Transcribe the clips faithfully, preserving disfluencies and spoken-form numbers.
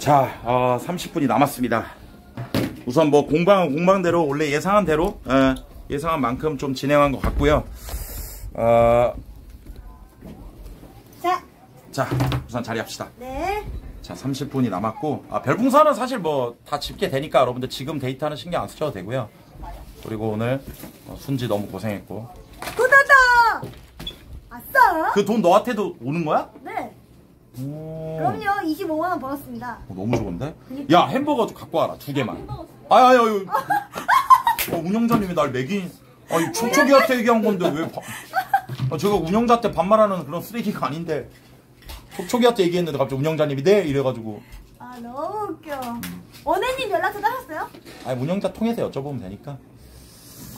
자, 어, 삼십 분이 남았습니다. 우선 뭐 공방은 공방대로 원래 예상한 대로 에, 예상한 만큼 좀 진행한 것 같고요. 어... 자, 자 우선 자리합시다. 네. 자, 삼십 분이 남았고, 아, 별풍선은 사실 뭐 다 집게 되니까 여러분들 지금 데이터는 신경 안 쓰셔도 되고요. 그리고 오늘 어, 순지 너무 고생했고. 도다다! 아싸! 그 돈 너한테도 오는 거야? 네. 오... 그럼요. 이십오만 원 벌었습니다. 어, 너무 좋은데? 야, 햄버거 좀 갖고 와라. 두 개만. 아, 아, 아, 아, 운영자님이 날 매긴. 아니, 촉촉이한테 얘기한 건데 왜 바... 아, 제가 운영자한테 반말하는 그런 쓰레기가 아닌데 촉촉이한테 얘기했는데 갑자기 운영자님이 네? 이래가지고. 아, 너무 웃겨. 음. 원혜님 연락처 따셨어요? 아니, 운영자 통해서 여쭤보면 되니까.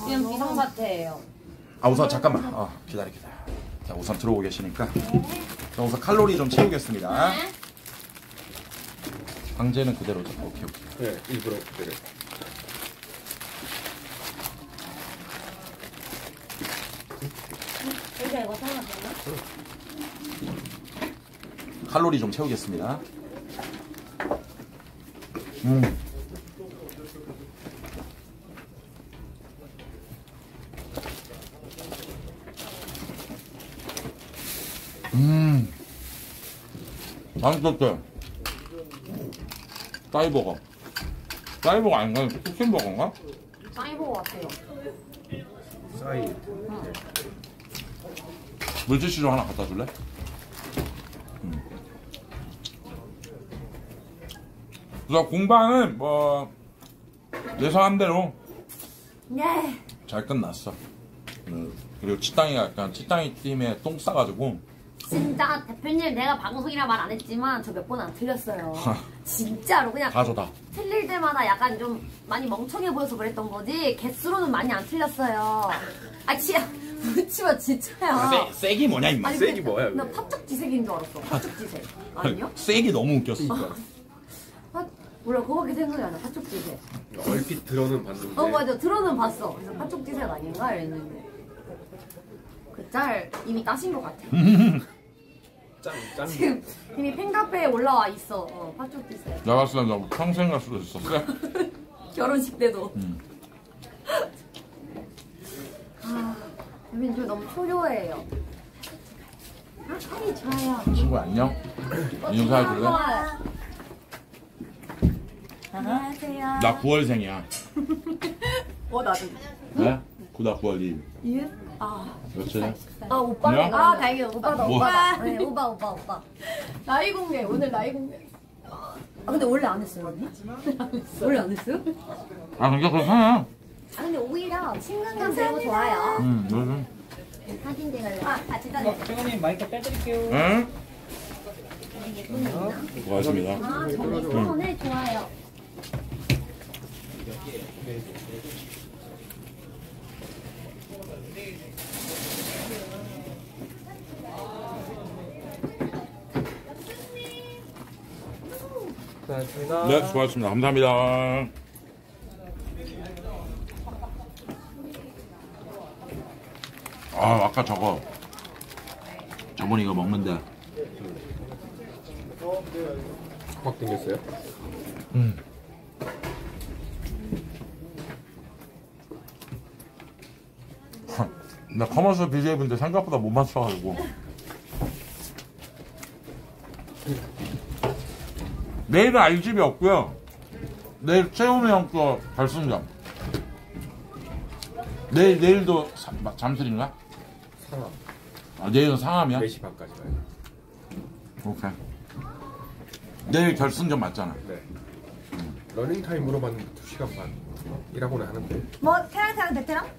지금 아, 비상사태예요. 아, 우선 잠깐만. 아, 기다려 기다려. 자, 우선 들어오고 계시니까. 네. 자, 우선 칼로리 좀 채우겠습니다. 네. 방제는 그대로죠? 오케이, 오케이. 네, 일부러 그대로. 여기가 이거 사놨었나? 칼로리 좀 채우겠습니다. 음. 음. 맛있었어요. 싸이버거. 싸이버거 아닌가요? 치킨버거인가? 싸이버거 같아요. 싸이. 응. 물티슈 좀 하나 갖다 줄래? 음. 그래서 공방은 뭐 예상한 대로 네. 잘 끝났어. 음. 그리고 치땅이가 약간 치땅이 팀에 똥 싸가지고. 진짜 대표님, 내가 방송이라 말 안 했지만 저 몇 번 안 틀렸어요. 진짜로 그냥 다 저다. 틀릴 때마다 약간 좀 많이 멍청해 보여서 그랬던 거지 개수로는 많이 안 틀렸어요. 아, 진짜 묻지마 진짜야. 쐐기 뭐냐 임마. 쐐기 뭐야? 나 팝적지색인 줄 알았어. 팝적지색 아니요? 쐐기 너무 웃겼어. 몰라, 그거밖에 생각이 안 나. 팝적지색. 얼핏 들어는 봤는데. 어, 맞아, 들어는 봤어. 그래서 팝적지색 아닌가 이랬는데. 그 짤 이미 따신 것 같아. 짠, 짠. 지금 이미 팬카페에 올라와 있어. 어, 파쪽 드세요. 나 봤어. 나 평생 갈 수도 있었어. 결혼식 때도. 음. 아, 여빈 저 너무 초조해요. 아, 살이 좋아요. 친구 안녕. 인사해 줄래? 안녕하세요. 나 구월생이야. 어, 나도. 네? 구다 구월 이일. 예? 아, 며칠? 아, 오빠네. 아, 다행이다. 오빠다, 뭐. 오빠다. 네, 오빠, 오빠, 오빠. 나이 공개, 오늘 나이 공개. 아, 근데 원래 안 했어요, 언니? 원래 안 했어요? 아, 근데 그렇잖아. 아, 근데 오히려 친근감 되게 좋아요. 응, 음, 네, 네. 사진 찍을래. 아, 같이 다녀. 최근에 마이크 빼드릴게요. 응? 예쁜 거 있나? 고맙습니다. 아, 저는 오늘 좋아요. 수고하셨습니다. 네, 수고하셨습니다. 감사합니다. 아, 아까 저거 저번에 이거 먹는데 확 땡겼어요? 음. 나 커머스 비제이분들 생각보다 못 맞춰가지고 내일은 알집이 없고요. 내일 최우미 형도 결승전. 내일, 내일도 사, 잠실인가? 상암. 아, 내일은 상암이야? 네 시 반까지 가요. 오케이. 내일 결승전 맞잖아. 네. 응. 러닝타임으로만 두 시간 반 일하고는 하는데. 뭐, 태양사랑 베테랑?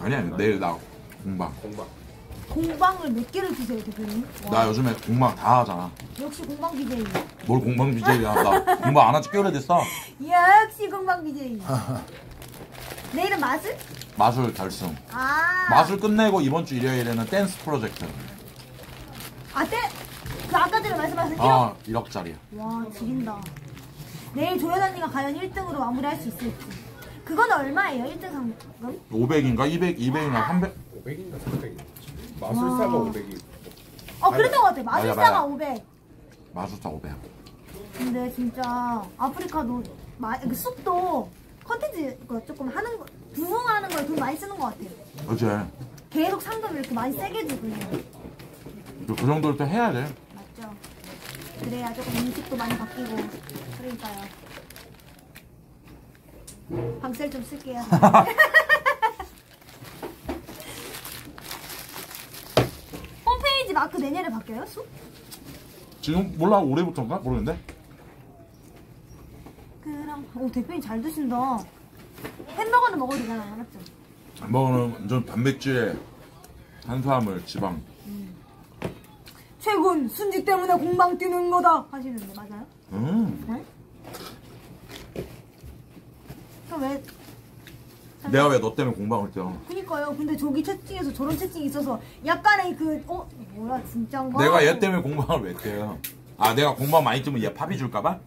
아니야, 아니, 내일 나 공방. 공방. 공방을 몇 개를 주세요, 대표님? 나 요즘에 공방 다 하잖아. 역시 공방 비제이. 뭘 공방 비제이야? 나 공방 안 하지 꽤 오래됐어. 역시 공방 비제이. 내일은 마술? 마술 결승. 아. 마술 끝내고 이번 주 일요일에는 댄스 프로젝트. 아, 댄? 그 아까 전에 말씀하신 일억? 아, 일억짜리야. 와, 지린다. 내일 조연 언니가 과연 일 등으로 마무리할 수 있을지. 그건 얼마예요? 일 등 상금? 오백인가? 이백, 이백인가? 삼백? 오백인가? 삼백인가? 마술사가 오백이. 어, 그랬던 것 같아. 마술사가 오백. 마술사 오백. 근데 진짜 아프리카도 마, 그 숲도 컨텐츠 조금 하는 거, 부흥하는 거에 돈 많이 쓰는 것 같아요. 그치. 계속 상금 이렇게 많이 세게 주고. 그 정도를 또 해야 돼. 맞죠. 그래야 조금 인식도 많이 바뀌고. 그러니까요. 방셀 좀 쓸게요. 홈페이지 마크 내년에 바뀌어요? 수? 지금 몰라. 올해부터인가? 모르는데. 그럼 오, 대표님 잘 드신다. 햄버거는 먹어도 되잖아요. 맞죠? 햄버거는 완전 단백질에 탄수화물, 지방. 음. 최근 순지 때문에 공방 뛰는 거다 하시는데 맞아요? 음. 네? 그럼 왜? 내가 왜 너 때문에 공방을 뛰어? 그니까요. 근데 저기 채팅에서 저런 채팅이 있어서 약간의 그 어? 뭐야 진짠가? 내가 얘 때문에 공방을 왜 뛰어요? 아 내가 공방 많이 뛰면 얘 팝이 줄까봐?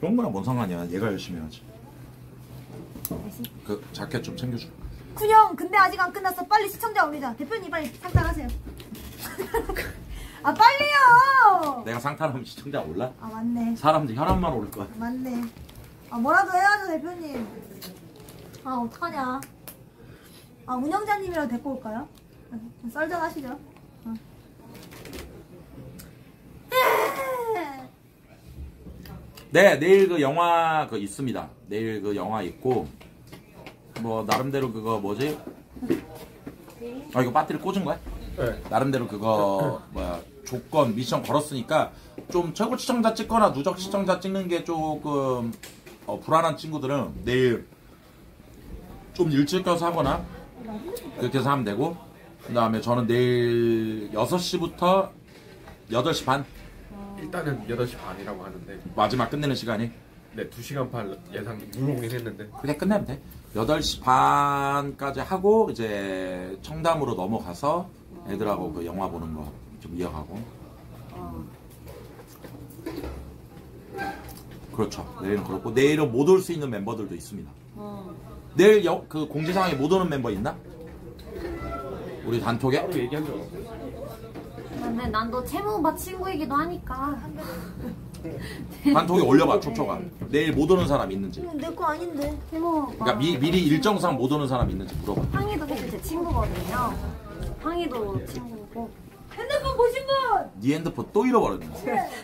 그런 거랑 뭔 상관이야. 얘가 열심히 하지. 그 자켓 좀 챙겨줘. 군영 근데 아직 안 끝났어. 빨리 시청자 올리자. 대표님 빨리 상탈하세요. 아 빨리요. 내가 상탈하면 시청자 올라? 아 맞네. 사람들 혈압만 오를 거야. 아, 맞네. 아 뭐라도 해야죠 대표님. 아 어떡하냐. 아 운영자님이라도 데리고 올까요? 썰전 하시죠. 어. 네 내일 그 영화 그 있습니다. 내일 그 영화 있고 뭐 나름대로 그거 뭐지? 아 이거 배터리 꽂은 거야? 네. 나름대로 그거 뭐야 조건 미션 걸었으니까 좀 최고 시청자 찍거나 누적 시청자 찍는 게 조금 어, 불안한 친구들은 내일 좀 일찍 껴서 하거나 그렇게 해서 하면 되고 그 다음에 저는 내일 여섯 시부터 여덟 시 반 일단은 여덟 시 반이라고 하는데 마지막 끝내는 시간이? 네 두 시간 반 예상 물어보긴 했는데 그래 끝내면 돼. 여덟 시 반까지 하고 이제 청담으로 넘어가서 애들하고 그 영화 보는 거 좀 이어가고 음. 그렇죠. 내일은 그렇고 내일은 못 올 수 있는 멤버들도 있습니다. 어. 내일 여, 그 공지사항에 못 오는 멤버 있나? 우리 단톡에? 따로 얘기한 적 없어. 근데 난 너 채무오빠 친구이기도 하니까 단톡에 올려봐. 초초가 내일 못 오는 사람 있는지. 내 거 아닌데 채무오빠. 그러니까 미, 미리 일정상 못 오는 사람 있는지 물어봐. 황희도 사실 제 친구거든요. 황희도 친구고. 핸드폰 보신 분! 네 핸드폰 또 잃어버렸네.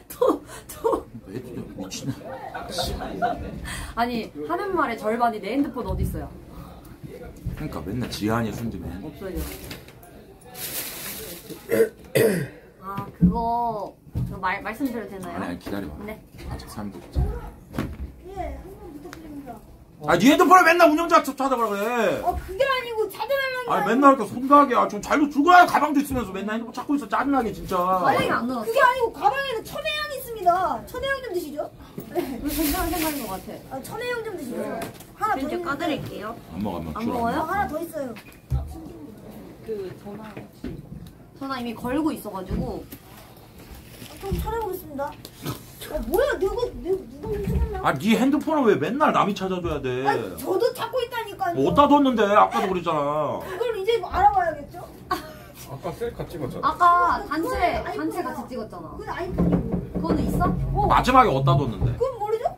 또, 또. 왜 미친아. 아니 하는 말의 절반이 내 핸드폰 어디 있어요? 그러니까 맨날 지한이 순지면 없어요. 아 그거 저 말, 말씀드려도 되나요? 아니, 아니 기다려봐. 네. 아직 사람도 없지. 예, 한번 부탁드립니다. 아 니 핸드폰을 맨날 운영자 찾아보라 그래. 어 그게 아니고 찾아달라는 거야. 아니 맨날 이렇게 손가락에 아, 좀 잘로 들고 와요. 가방도 있으면서 맨날 핸드폰 찾고 있어. 짜증나게 진짜. 가방이 안 넣었어. 그게 아니고 가방에는 천혜향이 있습니다. 천혜향 좀 드시죠? 네. 괜찮은 생각인 것 같아. 아 천혜향 좀 드시죠. 네. 하나 더 까드릴게요. 안 먹어 안 먹어. 안 먹어요? 하나 더 있어요. 아, 그 전화. 전화 이미 걸고 있어가지고 좀 찾아보겠습니다. 아, 뭐야 누구 누구 누가 훔쳐갔나? 아 네 핸드폰을 왜 맨날 남이 찾아줘야 돼? 아 저도 찾고 있다니까요. 뭐 어디다 뒀는데 아까도 그랬잖아. 그걸 이제 뭐 알아봐야겠죠? 아까 셀카 찍었잖아. 아까 단체 단체 같이 찍었잖아. 그건 아이폰이고. 그거는 있어? 어. 마지막에 어디다 뒀는데? 그건 모르죠?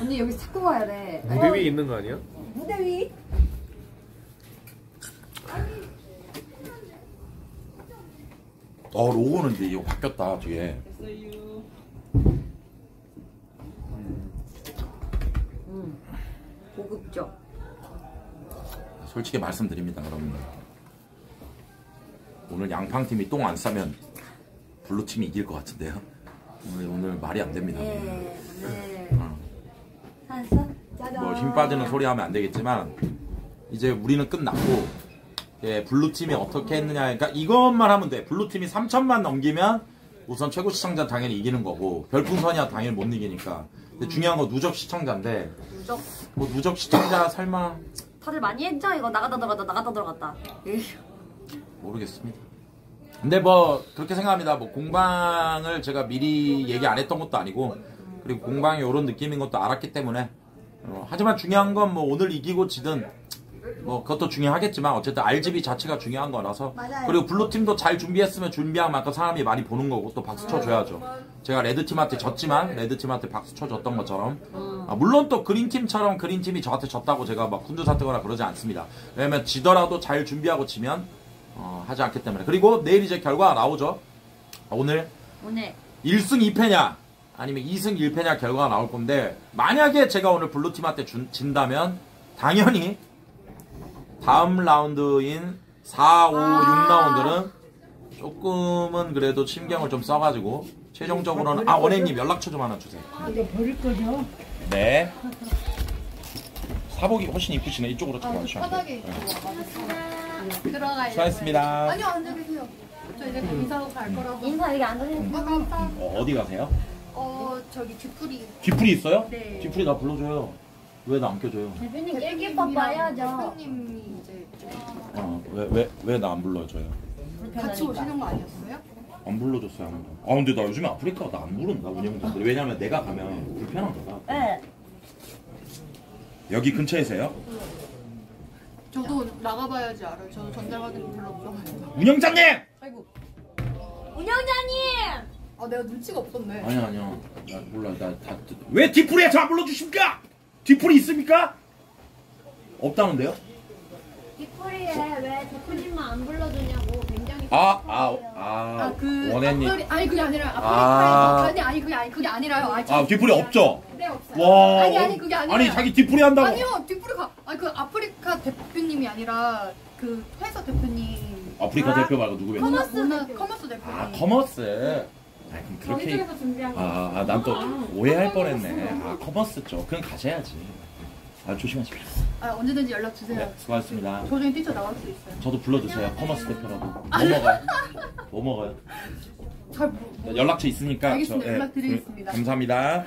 언니 여기서 찾고 가야 돼. 무대 위에 있는 거 아니야? 무대 위. 어 로고는 이제 이거 바뀌었다 뒤에. 됐어요. 음 고급죠. 솔직히 말씀드립니다 여러분들. 오늘 양팡팀이 똥 안 싸면 블루팀이 이길 것 같은데요. 오늘 오늘 말이 안 됩니다. 네. 네. 어. 뭐 힘 빠지는 소리 하면 안 되겠지만 이제 우리는 끝났고. 예, 블루팀이 어떻게 했느냐. 그러니까 이것만 하면 돼. 블루팀이 삼천만 넘기면 우선 최고 시청자 당연히 이기는 거고 별풍선이야 당연히 못 이기니까. 근데 중요한 건 누적 시청자인데 누적? 뭐 누적 시청자 설마 다들 많이 했죠? 이거 나갔다 들어갔다 나갔다 들어갔다. 에이. 모르겠습니다. 근데 뭐 그렇게 생각합니다. 뭐 공방을 제가 미리 얘기 안 했던 것도 아니고 그리고 공방이 이런 느낌인 것도 알았기 때문에 어, 하지만 중요한 건 뭐 오늘 이기고 지든 뭐 그것도 중요하겠지만 어쨌든 알지비 자체가 중요한 거라서. 맞아요. 그리고 블루팀도 잘 준비했으면 준비한 만큼 사람이 많이 보는 거고 또 박수 쳐줘야죠. 제가 레드팀한테 졌지만 레드팀한테 박수 쳐줬던 것처럼 아, 물론 또 그린팀처럼 그린팀이 저한테 졌다고 제가 막 군두사뜨거나 그러지 않습니다. 왜냐면 지더라도 잘 준비하고 치면 어, 하지 않기 때문에. 그리고 내일 이제 결과가 나오죠. 오늘 오늘 일 승 이 패냐 아니면 이 승 일 패냐 결과가 나올 건데, 만약에 제가 오늘 블루팀한테 준, 진다면 당연히 다음 라운드인 사, 오, 육 라운드는 조금은 그래도 신경을 좀 써가지고 최종적으로는 아 원행님 연락처 좀 하나 주세요. 아, 이거 버릴 거죠? 네. 사복이 훨씬 이쁘시네. 이쪽으로 좀 와주셔야 돼요. 들어가요. 수고하셨습니다. 아니요, 앉아 계세요. 저 이제 인사하고 갈 거라고. 인사 여기 앉으세요. 어, 어디 가세요? 어, 저기 쥐풀이. 쥐풀이 있어요? 네. 쥐풀이 나 불러줘요. 왜 나 안 껴줘요? 대표님 낄낄밥 봐야죠. 대표님이 이제 어, 왜, 왜, 왜 나 안 불러줘요? 같이 오시는 거 아니었어요? 안 불러줬어요, 아무도. 아, 근데 나 요즘에 아프리카 나 안 부른다, 운영자들. 왜냐면 내가 가면 불편한 거다. 네. 여기 근처에세요? 저도 나가봐야지 알아요. 저도 전달받은 거 별로 없어가지고. 운영자님! 아이고. 운영자님! 아, 내가 눈치가 없었네. 아니야, 아니야. 나 몰라. 나 다. 왜 뒷풀이에 저 안 불러주십니까? 뒷풀이 있습니까? 없다는데요? 뒷풀이에 왜 대표님만 안 불러주냐고 굉장히. 아, 아, 아. 그 원해님. 아니, 그게 아니라. 아프리카에서. 아니, 아니, 그게, 아니, 그게 아니라요. 아니, 아, 뒷풀이 없죠? 네, 없어요. 와. 아니, 아니, 그게 아니라. 아니, 자기 뒷풀이 한다고. 아니요, 뒷풀이가. 아니, 그 아프리카 대표님이 아니라 그 회사 대표님. 아프리카 아, 대표 말고 누구예요? 커머스, 대표. 커머스 대표님. 아, 커머스. 아, 그럼 그렇게 아, 아, 난 또 오해할 뻔했네. 아, 커머스 쪽. 그럼 가셔야지. 아, 조심하십시오. 아, 언제든지 연락 주세요. 네, 수고하셨습니다. 도중에 뛰쳐 나갈 수 있어요. 저도 불러주세요. 커머스 대표라고. 뭐 아, 먹어요? 뭐 먹어요? 잘 모르. 연락처 있으니까. 알겠습니다. 저, 네, 연락드리겠습니다. 그, 감사합니다.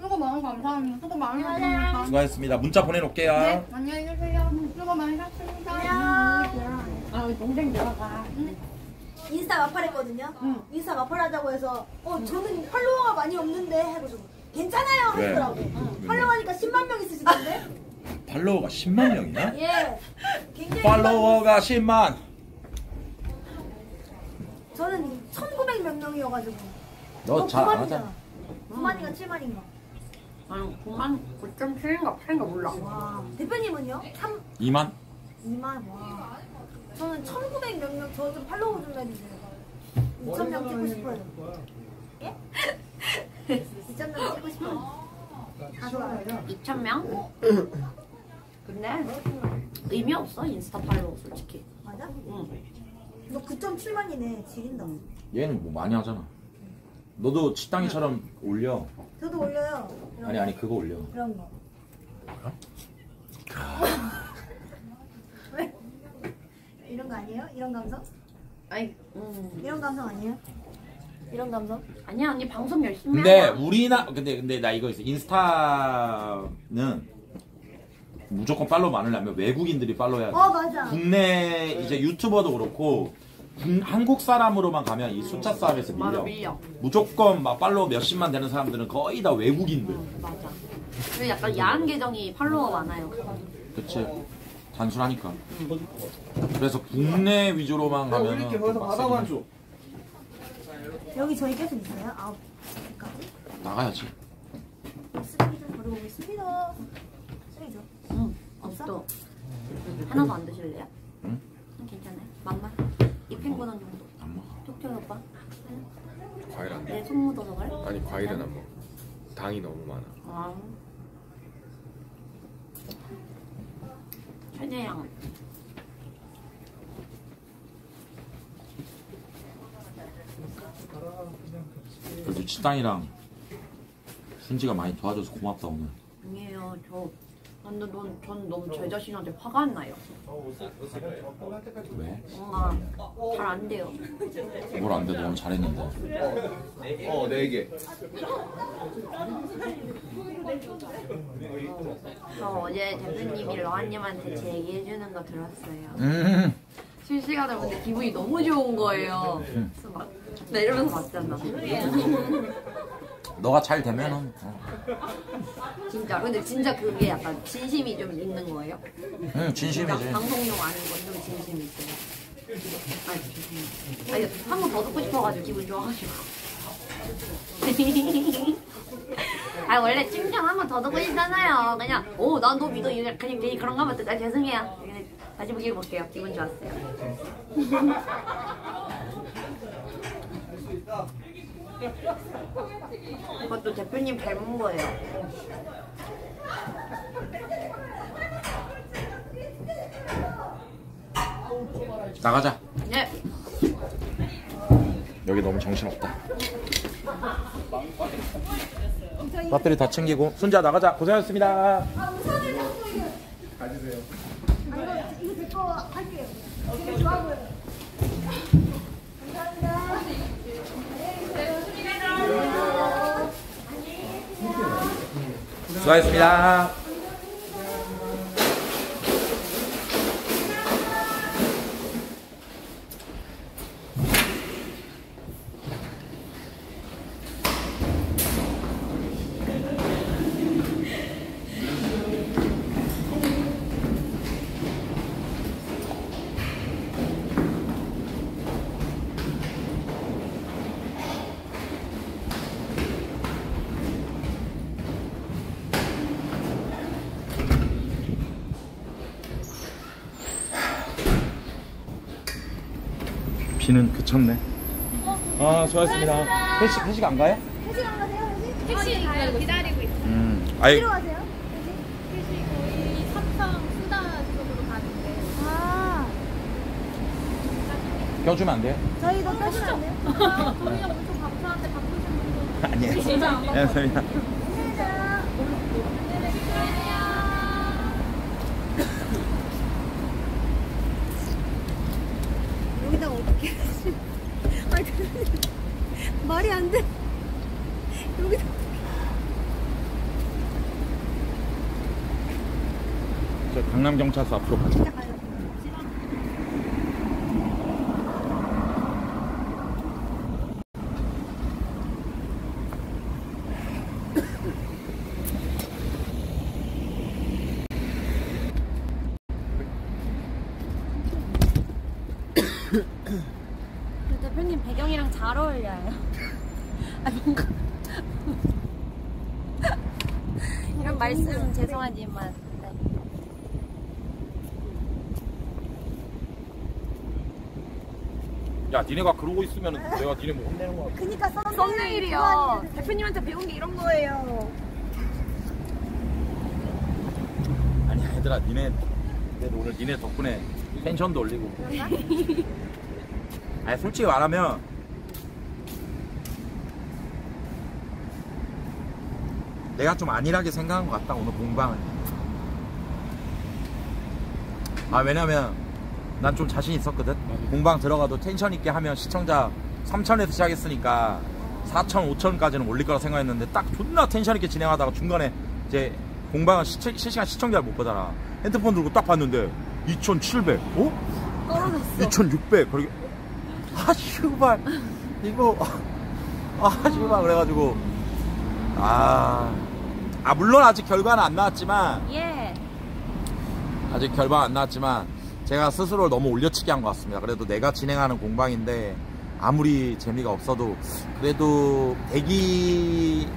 수고 많은 감사합니다. 수고 많이 하셨습니다. 수고하셨습니다. 문자 보내놓을게요. 네, 안녕히 계세요. 수고 많이 하셨습니다. 안녕. 아, 동생 들어가. 인스타 마팔 했거든요. 응. 인스타 마팔 하자고 해서 어 응. 저는 팔로워가 많이 없는데 하고 좀 괜찮아요 하더라고. 응. 팔로워하니까 십만 명 있으시던데? 팔로워가 십만 명이나? 예. 굉장히 팔로워가 십만. 저는 천구백 몇 명이어가지고. 너 잘 안 하잖아. 구만인가 칠만인가? 아니 구만 구천 칠인가 팔인가 몰라. 와. 대표님은요? 이만? 이만. 와. 저는 천구백 몇 명, 저 좀 팔로우 좀 해주세요. 이천 명 찍고 싶어요. 예? 이천 명 찍고 싶어요. 이천 명? 근데 의미 없어, 인스타 팔로우 솔직히. 맞아? 응. 너 구 점 칠만이네, 지린다. 얘는 뭐 많이 하잖아. 너도 치땅이처럼 올려. 저도 올려요. 아니 아니 그거 올려. 그런 거. 뭐야? 이런 거 아니에요? 이런 감성? 아니, 음. 이런 감성 아니에요? 이런 감성? 아니야 언니 방송 열심히 해. 근데 우리나 근데 근데 나 이거 있어. 인스타는 무조건 팔로우 많으려면 외국인들이 팔로우 해야 돼. 어 맞아. 국내 이제 유튜버도 그렇고 한국 사람으로만 가면 이 숫자 싸움에서 밀려. 맞아, 밀려. 무조건 막 팔로우 몇십만 되는 사람들은 거의 다 외국인들. 음, 맞아. 그리고 약간 야한 계정이 팔로워 많아요. 그치. 단순하니까. 응. 그래서 국내 위주로만 가면 이렇게 거기서 바다만 줘. 여기 저희 계속 있어요? 아홉 시까지? 나가야지. 쓰레기 좀 버리고 오겠습니다. 쓰레기죠? 응. 없어? 또 하나도 안 드실래요? 응? 괜찮아요. 맛만? 이 핑거는 정도. 안 먹어. 톡톡 오빠. 과일 안 먹어. 내 손 묻어서 그래? 아니 과일은 안 먹어. 당이 너무 많아. 아. 그냥 유치땅이랑 순지가 많이 도와줘서 고맙다 오늘. 아니에요 저 근데 넌, 전 너무 제 자신한테 화가 안 나요. 왜? 뭔가 잘 안 돼요. 뭘 안 돼도 너무 잘했는데. 어 네 개. 저 어제 대표님이 러한님한테 제 얘기해주는 거 들었어요. 음. 실시간으로 근데 기분이 너무 좋은 거예요. 음. 그래서 막, 나 이러면서 봤잖아. 너가 잘 되면은. 어. 진짜 근데 진짜 그게 약간 진심이 좀 있는 거예요? 응, 진심이지. 방송용 아닌 건 좀 진심이 있어요. 아니, 아니 한 번 더 듣고 싶어가지고 기분 좋아가지고. 아 원래 칭찬 한 번 더 듣고 싶잖아요. 그냥 오 난 너 믿어 그냥 괜히 그런 거 같아. 아 죄송해요. 다시 보기를 볼게요. 기분 좋았어요. 이것도 대표님 닮은 거예요. 나가자. 네. 여기 너무 정신없다. 배터리 다 챙기고 순자 나가자. 고생하셨습니다. 아, 우산을 잡고 있어요. 가지세요. 아, 이거 제 거 할게요. 되게 좋아 보여요. 감사합니다. 수고하셨습니다. 비는 그쳤네. 아, 좋았습니다. 회식, 회식 안 가요? 회식 안 가세요? 회식? 택시 가요. 기다리고 있어요. 음, 아이. 어디로 가세요? 회식? 회식 거의 삼성 수다 쪽으로 가는데. 아. 껴주면 안 돼요? 저희도 어, 껴주면 안 돼요? 아, 저희가 엄청 감사한데 바꾸시는 분들. 아니에요. 안녕하세요. 말이 안 돼. 여기서 저 강남 경찰서 앞으로 가자. 진짜 가요. 대표님 배경이랑 잘 어울려요. 아니 뭔가 이런 말씀 죄송하지만 네. 야 니네가 그러고 있으면 내가 니네 뭐 혼내는 거 같아. 그니까 썸네일이요. 대표님한테 배운 게 이런 거예요. 아니 얘들아 니네 오늘 니네 덕분에 텐션도 올리고. 아니 솔직히 말하면 내가 좀 안일하게 생각한 것 같다 오늘 공방은. 아 왜냐면 난 좀 자신 있었거든. 공방 들어가도 텐션 있게 하면 시청자 삼천에서 시작했으니까 사천 오천까지는 올릴 거라 생각했는데 딱 존나 텐션 있게 진행하다가 중간에 이제 공방은 시체, 실시간 시청자를 못 보잖아. 핸드폰 들고 딱 봤는데 이천칠백 어? 떨어졌어. 이천육백 그러게. 아, 씨발. 이거. 아, 씨발. 그래가지고. 아. 아, 물론 아직 결과는 안 나왔지만. 예. 아직 결과는 안 나왔지만. 제가 스스로를 너무 올려치기 한 것 같습니다. 그래도 내가 진행하는 공방인데. 아무리 재미가 없어도. 그래도 대기실에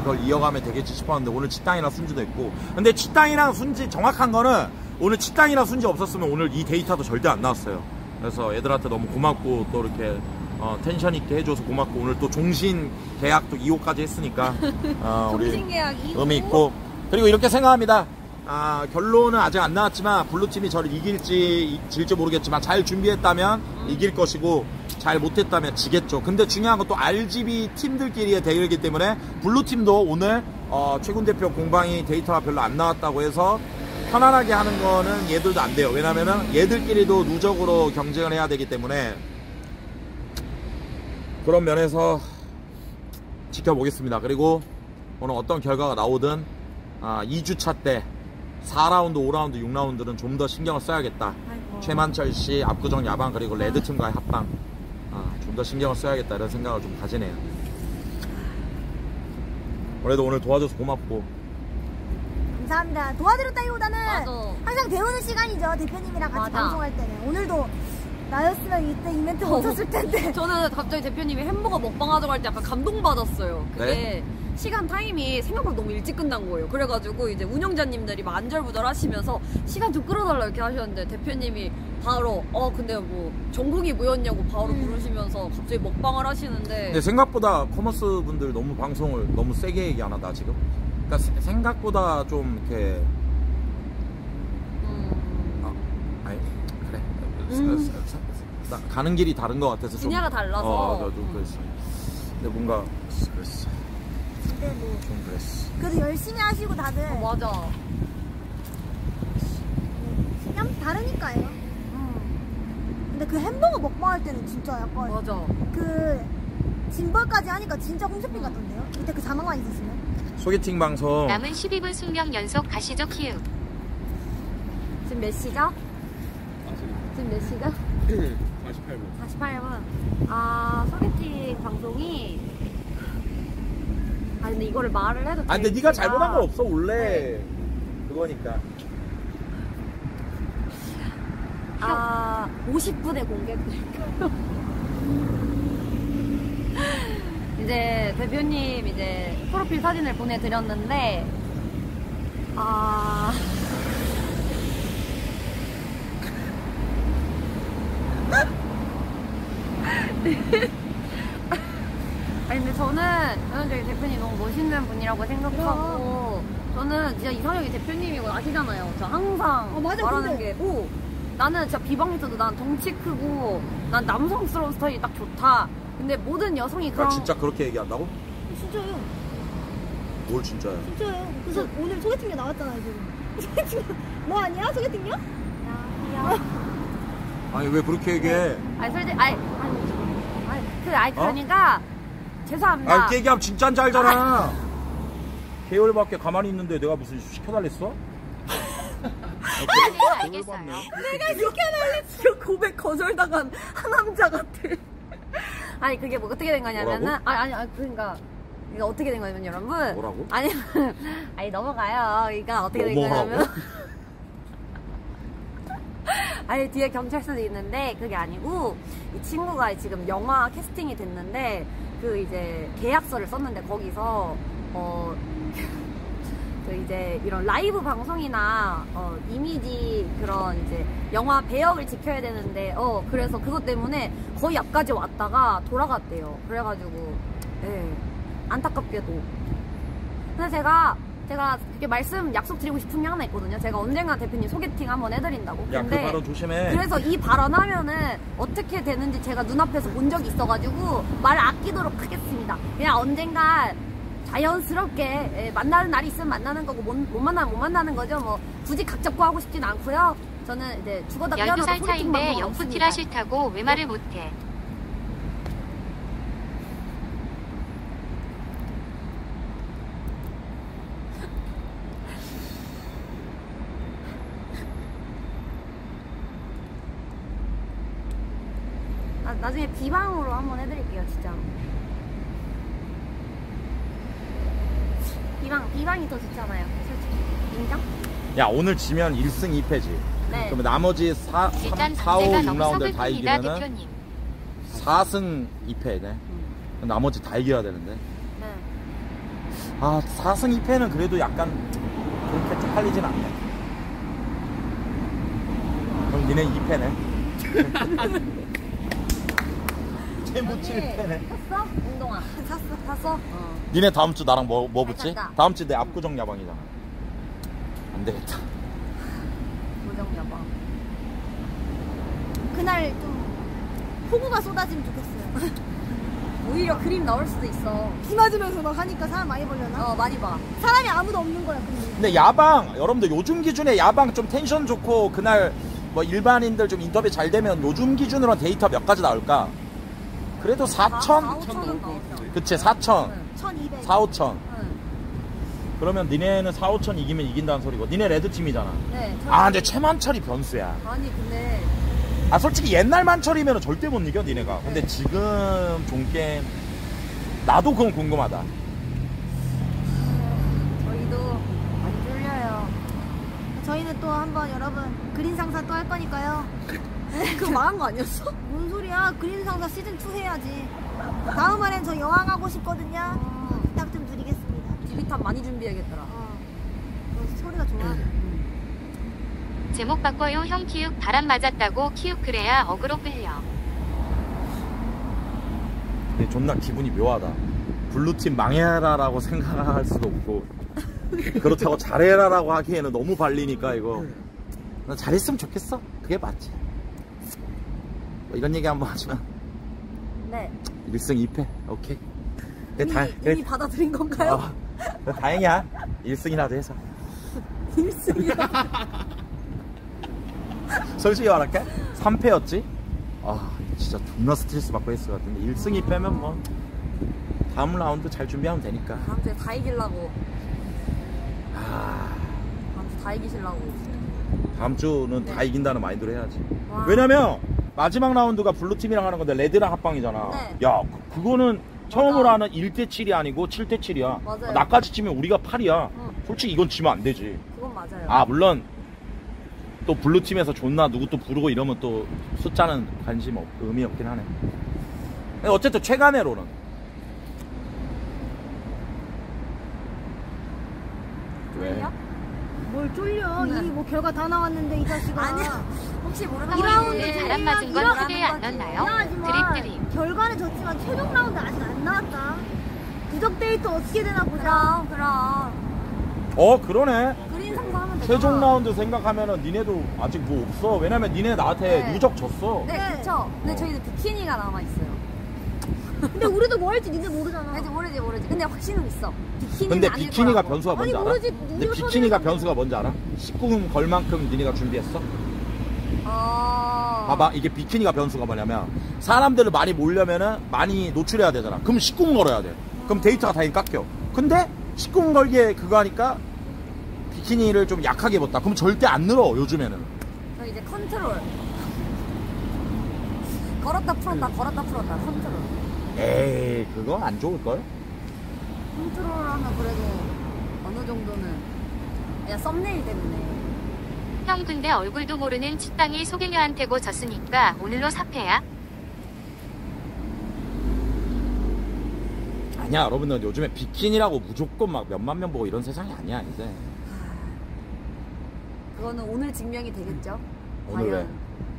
그걸 이어가면 되겠지 싶었는데. 오늘 치땅이랑 순지도 있고. 근데 치땅이랑 순지 정확한 거는. 오늘 치땅이랑 순지 없었으면 오늘 이 데이터도 절대 안 나왔어요. 그래서 애들한테 너무 고맙고 또 이렇게 어, 텐션 있게 해줘서 고맙고 오늘 또 종신 계약도 이 호까지 했으니까 어, 우리 의미 있고 그리고 이렇게 생각합니다. 아, 결론은 아직 안 나왔지만 블루팀이 저를 이길지 질지 모르겠지만 잘 준비했다면 음. 이길 것이고 잘 못했다면 지겠죠. 근데 중요한 건 또 알지비 팀들끼리의 대결이기 때문에 블루팀도 오늘 어, 최군 대표 공방이 데이터가 별로 안 나왔다고 해서 편안하게 하는 거는 얘들도 안 돼요. 왜냐면은 얘들끼리도 누적으로 경쟁을 해야 되기 때문에 그런 면에서 지켜보겠습니다. 그리고 오늘 어떤 결과가 나오든 아, 이 주차 때 사 라운드, 오 라운드, 육 라운드는 좀 더 신경을 써야겠다. 아이고. 최만철 씨, 압구정 야방 그리고 레드팀과의 합방 아, 좀 더 신경을 써야겠다 이런 생각을 좀 가지네요. 그래도 오늘 도와줘서 고맙고. 감사합니다. 도와드렸다기보다는 맞아. 항상 배우는 시간이죠. 대표님이랑 같이 맞아. 방송할 때는. 오늘도 나였으면 이때 이벤트 없었을 텐데. 저는 갑자기 대표님이 햄버거 먹방 하자고 할 때 약간 감동받았어요. 그게 네? 시간 타임이 생각보다 너무 일찍 끝난 거예요. 그래가지고 이제 운영자님들이 막 안절부절 하시면서 시간 좀 끌어달라 이렇게 하셨는데 대표님이 바로 어 근데 뭐 전공이 뭐였냐고 바로 음. 물으시면서 갑자기 먹방을 하시는데. 근데 생각보다 커머스 분들 너무 방송을 너무 세게 얘기 안 하나 지금? 그러니까 세, 생각보다 좀 이렇게 음. 아, 아니 그래 음. 가는 길이 다른 것 같아서 좀 분야가 달라서 어, 좀 그랬어. 근데 뭔가 그랬어. 근데 뭐 좀 그랬어. 그래도 열심히 하시고 다들 어, 맞아. 그냥 다르니까요. 음. 근데 그 햄버거 먹방할 때는 진짜 약간 맞아. 그 짐벌까지 하니까 진짜 홈쇼핑 음. 같던데요? 그때 그 자막만 있었으면. 소개팅 방송 남은 십이 분 숙명 연속 가시죠 키읔. 지금 몇 시죠? 지금 몇 시죠? 사십팔 분. 사십팔 분. 아 소개팅 방송이. 아 근데 이거를 말을 해도. 아 근데 네가 잘못한 건 없어 원래. 네. 그거니까. 아 오십 분에 공개될까요? 이제 대표님 이제 프로필 사진을 보내드렸는데 아. 아니 근데 저는 저는 저희 대표님 너무 멋있는 분이라고 생각하고 저는 진짜 이상형이 대표님이고 아시잖아요. 저 항상 어, 맞아, 말하는 근데. 게 오, 나는 진짜 비방에서도 난 덩치 크고 난 남성스러운 스타일이 딱 좋다. 근데 모든 여성이 그런. 아 진짜 그렇게 얘기한다고? 진짜요. 뭘 진짜요? 진짜요. 그래서 저... 오늘 소개팅에 나왔잖아요 지금. 소개팅 뭐 아니야 소개팅이야? 야, 야. 아니 왜 그렇게 얘기해? 아니 솔직히 아니 아니 그 아이 그러니까 어? 죄송합니다. 아니 얘기하면 진짠지 알잖아. 개월밖에 가만히 있는데 내가 무슨 시켜달랬어? 내가 알겠어요. 내가 시켜달랬어. 고백 거절당한 한 남자 같아. 아니 그게 뭐 어떻게 된 거냐면은 뭐라고? 아니 아니 그러니까 이거 어떻게 된 거냐면 여러분 뭐라고? 아니 아니 넘어가요. 그러니까 어떻게 된 거냐면. 아니 뒤에 경찰서도 있는데 그게 아니고 이 친구가 지금 영화 캐스팅이 됐는데 그 이제 계약서를 썼는데 거기서 어 그 이제 이런 라이브 방송이나 어 이미지 그런 이제 영화 배역을 지켜야 되는데 어 그래서 그것 때문에 거의 앞까지 왔다가 돌아갔대요. 그래가지고 예 안타깝게도. 근데 제가 제가 이렇게 말씀 약속드리고 싶은 게 하나 있거든요. 제가 언젠가 대표님 소개팅 한번 해드린다고. 야, 근데 그 발언 조심해. 그래서 이 발언하면은 어떻게 되는지 제가 눈앞에서 본 적이 있어가지고 말 아끼도록 하겠습니다. 그냥 언젠가 자연스럽게 만나는 날이 있으면 만나는 거고 못, 못 만나면 못 만나는 거죠. 뭐 굳이 각 잡고 하고 싶진 않고요. 저는 이제 죽어다 깨어나도 소개팅 방법 없습니다. 열두 살 차인데 영프티라 싫다고 왜 말을 못해. 나중에 비방으로 한번 해드릴게요, 진짜. 비방, 비방이 더 좋잖아요, 솔직히. 인정? 야, 오늘 지면 일 승 이 패지. 네. 그럼 나머지 사, 삼, 사, 오, 육 라운드를 다 이기면은 사 승 이 패네. 음. 나머지 다 이겨야 되는데. 네. 아, 사 승 이 패는 그래도 약간 그렇게 쪽팔리진 않네. 그럼 니네 이 패네. 못 칠패네. 샀어? 운동화. 샀어? 샀어? 어. 니네 다음 주 나랑 뭐, 뭐 붙지? 샀다. 다음 주 내 압구정 야방이잖아. 안 되겠다. 압구정 야방. 그날 좀 폭우가 쏟아지면 좋겠어요. 오히려 그림 나올 수도 있어. 비 맞으면서 막 하니까 사람 많이 벌려나? 어, 많이 봐. 사람이 아무도 없는 거야. 근데, 근데 야방, 여러분들 요즘 기준에 야방 좀 텐션 좋고 그날 뭐 일반인들 좀 인터뷰 잘 되면 요즘 기준으로 데이터 몇 가지 나올까? 그래도 사천? 그치 사천. 천이백. 사, 오천. 응. 그러면 니네는 사, 오천 이기면 이긴다는 소리고 니네 레드팀이잖아. 네. 아 근데 최만철이 변수야. 아니 근데 아 솔직히 옛날 만철이면 절대 못 이겨 니네가. 근데 네. 지금 종게임 나도 그건 궁금하다. 또 한번 여러분 그린 상사 또 할 거니까요. 그거 망한 거 아니었어? 뭔 소리야. 그린 상사 시즌 투 해야지. 다음번엔 저 여왕 하고 싶거든요. 어. 부탁 좀 드리겠습니다. 지휘탑 많이 준비해야겠더라. 어. 소리가 좋아. 제목 바꿔요. 형 키읔 바람 맞았다고 키읔 그래야 어그로 끌려. 근데 존나 기분이 묘하다. 블루팀 망해라 라고 생각할 수도 없고 그렇다고 잘해라 라고 하기에는 너무 발리니까 이거 나 잘했으면 좋겠어. 그게 맞지. 뭐 이런 얘기 한번 하지만 네 일 승 이 패 오케이. 근데 이미, 다, 그래, 이미 받아들인 건가요? 어, 다행이야. 일 승이라도 해서 일 승이라도 솔직히 말할게 삼 패였지? 아 진짜 존나 스트레스 받고 했을 것 같은데 일 승 이 패면 뭐 다음 라운드 잘 준비하면 되니까. 다음 주에 다 이기려고. 아... 다음 주 다 이기시려고. 다음 주는 네. 다 이긴다는 마인드로 해야지. 와. 왜냐면 마지막 라운드가 블루팀이랑 하는 건데 레드랑 합방이잖아. 네. 야 그, 그거는 처음으로 맞아. 하는 일 대 칠이 아니고 칠 대 칠이야 맞아요. 나까지 치면 우리가 팔이야. 응. 솔직히 이건 지면 안 되지. 그건 맞아요. 아 물론 또 블루팀에서 존나 누구 또 부르고 이러면 또 숫자는 관심 없, 의미 없긴 하네. 근데 어쨌든 최간의 롤은 쫄려? 뭘 쫄려? 이 뭐 결과 다 나왔는데 이 자식아. 아니야. 혹시 모르는 일 라운드 바람 맞은 건 후회 안 났나요? 드립드립. 결과는 졌지만 최종 라운드 아직 안 나왔다. 누적 데이터 어떻게 되나 보자. 그럼 그럼. 어 그러네. 그린 상상하면 되잖아. 최종 라운드 생각하면은 니네도 아직 뭐 없어. 왜냐면 니네 나한테 네. 누적 졌어. 네, 네. 그쵸. 근데 어. 저희는 비키니가 남아있어요. 근데 우리도 뭐 할지 니네 모르잖아. 아니, 모르지 모르지. 근데 확신은 있어. 비키니는 근데 비키니가 변수가 뭔지 아니, 알아? 모르지, 근데 비키니가 변수가 뭔지 알아? 십구 금 걸 만큼 니네가 준비했어? 어... 봐봐 이게 비키니가 변수가 뭐냐면 사람들을 많이 몰려면은 많이 노출해야 되잖아. 그럼 십구 금 걸어야 돼. 그럼 데이터가 당연히 깎여. 근데 십구 금 걸기에 그거 하니까 비키니를 좀 약하게 입었다. 그럼 절대 안 늘어 요즘에는. 저 이제 컨트롤 걸었다 풀었다 걸었다 풀었다 컨트롤. 에이 그건 안 좋을걸? 컨트롤하면 그래도 어느 정도는 야 썸네일 때문에. 형 근데 얼굴도 모르는 치땅이 소개녀한테고 졌으니까 오늘로 사패야? 아니야 여러분들 요즘에 비키니라고 무조건 막 몇만 명 보고 이런 세상이 아니야 이제. 그거는 오늘 증명이 되겠죠. 오늘 과연.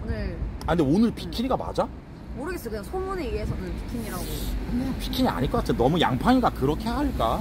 왜? 오늘. 아 근데 오늘 비키니가 음. 맞아? 모르겠어. 그냥 소문에 의해서는 비키니라고. 근데 비키니 아닐 것 같아. 너무 양팡이가 그렇게 할까?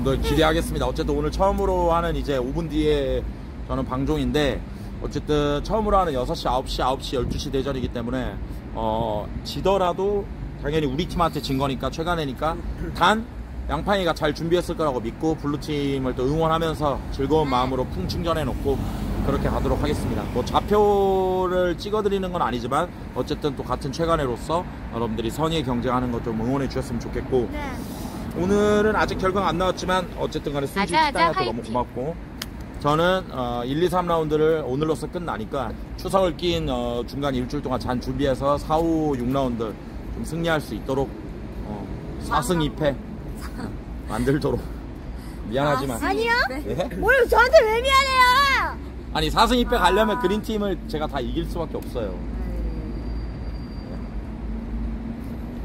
오늘 기대하겠습니다. 어쨌든 오늘 처음으로 하는 이제 오 분 뒤에 저는 방종인데 어쨌든 처음으로 하는 여섯 시, 아홉 시, 아홉 시, 열두 시 대전이기 때문에 어 지더라도 당연히 우리 팀한테 진 거니까 최간이니까 단 양팡이가 잘 준비했을 거라고 믿고 블루팀을 또 응원하면서 즐거운 마음으로 풍충전해 놓고 그렇게 가도록 하겠습니다. 뭐 좌표를 찍어드리는 건 아니지만 어쨌든 또 같은 최간애로서 여러분들이 선의의 경쟁하는 것 좀 응원해 주셨으면 좋겠고 네. 오늘은 아직 결과가 안 나왔지만 어쨌든 간에 순지 식당한테 너무 고맙고 저는 어, 일, 이, 삼 라운드를 오늘로써 끝나니까 추석을 낀 어, 중간 일주일 동안 잔 준비해서 사, 오, 육 라운드 좀 승리할 수 있도록 어, 사 승 이 패 만들도록 미안하지만 아, 아니요? 네? 뭘 저한테 왜 미안해요? 아니 사 승 이 패 아... 가려면 그린팀을 제가 다 이길 수밖에 없어요. 네.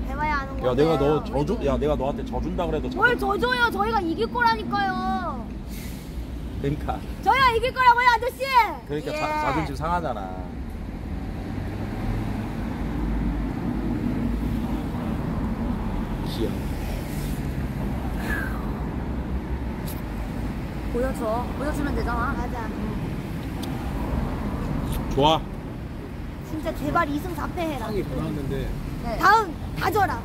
해봐야 하는 거예요. 야 내가 너 져줘? 야 내가 너한테 져준다 그래도 뭘 져줘요? 저희가 이길 거라니까요. 그러니까 저야 이길 거라고요 아저씨. 그러니까 예. 자, 자존심 상하잖아. 귀여워. 보여줘. 보여주면 되잖아. 맞아. 좋아. 진짜 제발 이 승 사 패 해라. 상이 돌아왔는데 네. 다음 다 줘라.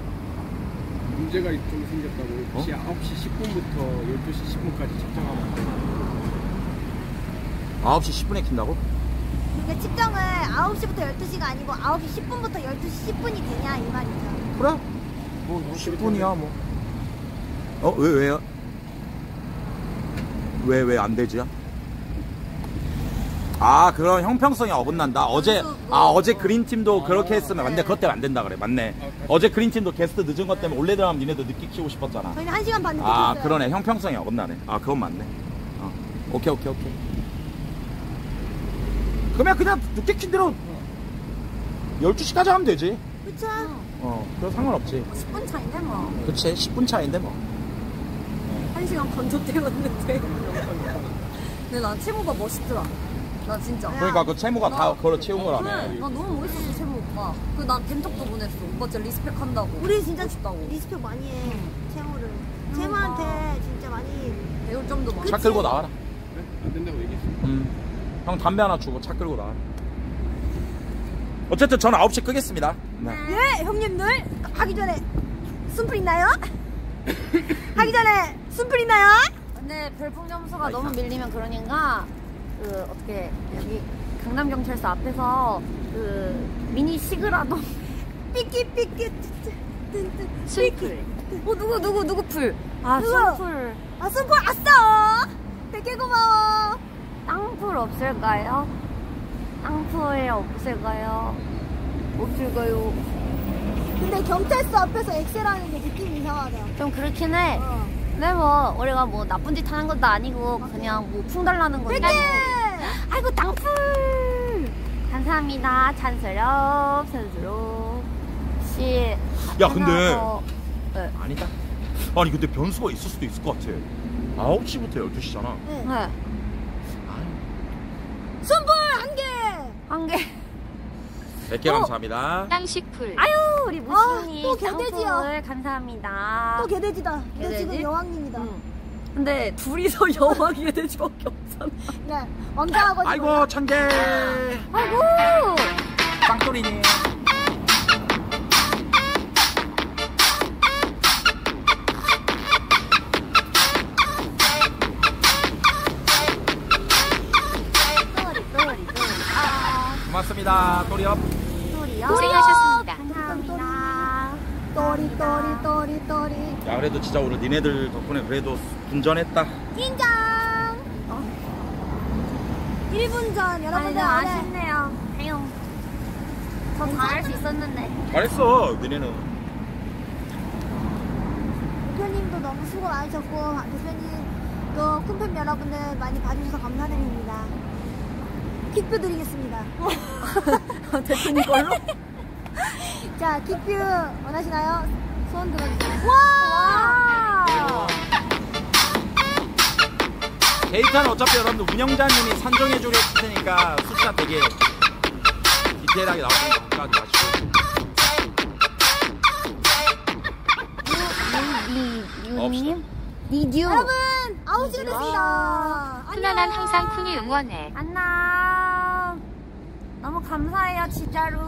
문제가 좀 생겼다고. 혹시 어? 아홉 시 십 분부터 열두 시 십 분까지 집중하면 아홉 시 십 분에 킨다고? 그러니까 측정은 아홉 시부터 열두 시가 아니고 아홉 시 십 분부터 열두 시 십 분이 되냐 이 말이죠. 그래? 뭐 십 분이야 뭐. 어? 왜 왜요? 왜 왜 안 되지야? 아, 그런 형평성이 어긋난다. 어제, 아, 어제 그린팀도 그렇게 했으면, 맞네. 그것 때문에 안 된다 그래. 맞네. 어제 그린팀도 게스트 늦은 것 때문에 원래 들어가면 니네도 늦게 키우고 싶었잖아. 저희는 한 시간 반 늦게 키웠어요. 아, 그러네. 형평성이 어긋나네. 아, 그건 맞네. 어. 오케이, 오케이, 오케이. 그러면 그냥 늦게 킨 대로 열두 시까지 하면 되지. 그쵸. 어, 그럼 상관없지. 십 분 차인데 뭐. 그치, 십 분 차인데 뭐. 한 시간 건조 때웠는데. 근데 난 채무가 멋있더라. 나 진짜. 그러니까 그 채무가 나, 다 그걸로 채운 거라며. 그래. 나 너무 멋있었어, 채무 오빠. 그리고 난 댄톡도 보냈어. 오빠 진짜 리스펙 한다고. 우리 진짜 멋있다고. 리스펙 많이 해, 응. 채무를. 그러니까. 채무한테 진짜 많이 배울 점도 많아. 차 끌고 나와라. 그래? 안 된다고 얘기했어. 응. 형 담배 하나 주고 차 끌고 나와라. 어쨌든 전 아홉 시 끄겠습니다. 네. 예, 형님들 하기 전에 숨풀 있나요? 하기 전에 숨풀 있나요? 근데 별풍 점수가 너무 밀리면 그러니까 그 어떻게 여기 강남 경찰서 앞에서 그 미니 시그라도 삐끼 삐끼 술풀. 어 누구 누구 누구 풀? 아 술풀. 아 술풀 아싸. 되게 고마워. 땅풀 없을까요? 땅풀 없을까요? 없을까요? 근데 경찰서 앞에서 엑셀하는 게 느낌이 이상하다. 좀 그렇긴 해. 어. 근데 뭐 우리가 뭐 나쁜 짓 하는 것도 아니고 그냥 뭐 풍 달라는 건데. 되게! 아이고 땅풀! 감사합니다. 찬스럽 찬스럽 씨. 야 근데 더... 네. 아니다. 아니 근데 변수가 있을 수도 있을 것 같아. 아홉 시부터 열두 시잖아. 네. 네. 순불 한 개! 한 개. 백 개 감사합니다. 땅식풀. 아유, 우리 무신이. 아, 또 개돼지야. 감사합니다. 또 개돼지다. 개돼지? 너 지금 여왕님이다. 응. 근데 둘이서 여왕 개돼지밖에 없잖아. 네. 왕자하고. 아이고, 천 개. 아이고. 빵돌이님. 고맙습니다. 또리업. 또리업. 고생하셨습니다. 감사합니다. 또리 또리 또리 또리. 야 그래도 진짜 오늘 니네들 덕분에 그래도 분전했다. 인정. 어? 일 분전 여러분들 아쉽네요. 아용. 더 잘할 수 있었는데. 잘했어 니네는. 대표님도 너무 수고 많으셨고 대표님도 쿤팬 여러분들 많이 봐주셔서 감사드립니다. 킥뷰 드리겠습니다. 대표님 걸로? 자, 킥뷰 원하시나요? 소원 들어주세요. 와! 데이터는 어차피 여러분들 운영자님이 산정해주려 했으니까 숫자 되게 디테일하게 나오니까 걱정하지 마시고. 유님? 니듀. 여러분! 아홉 시가 됐습니다. 안녕. 난 항상 쿤이 응원해. 안녕. 너무 감사해요, 진짜로.